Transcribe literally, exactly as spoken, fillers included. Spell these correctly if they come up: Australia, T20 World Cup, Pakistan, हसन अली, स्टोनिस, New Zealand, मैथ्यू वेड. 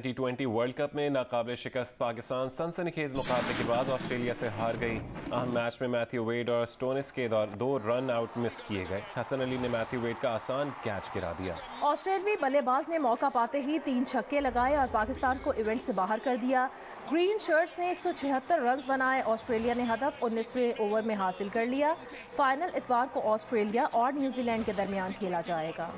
T twenty world cup में नाकाबिल शिकस्त पाकिस्तान सनसनीखेज मुकाबले के बाद ऑस्ट्रेलिया से हार गई। अहम मैच में मैथ्यू वेड और स्टोनिस के दो रन आउट मिस किए गए। हसन अली ने मैथ्यू वेड का आसान कैच गिरा दिया। ऑस्ट्रेलियाई बल्लेबाज ने मौका पाते ही तीन छक्के लगाए और पाकिस्तान को इवेंट से बाहर कर दिया। ग्रीन शर्ट्स ने एक सौ छिहत्तर रन बनाए। ऑस्ट्रेलिया ने हदफ उन्नीसवें ओवर में हासिल कर लिया। फाइनल इतवार को ऑस्ट्रेलिया और न्यूजीलैंड के दरमियान खेला जाएगा।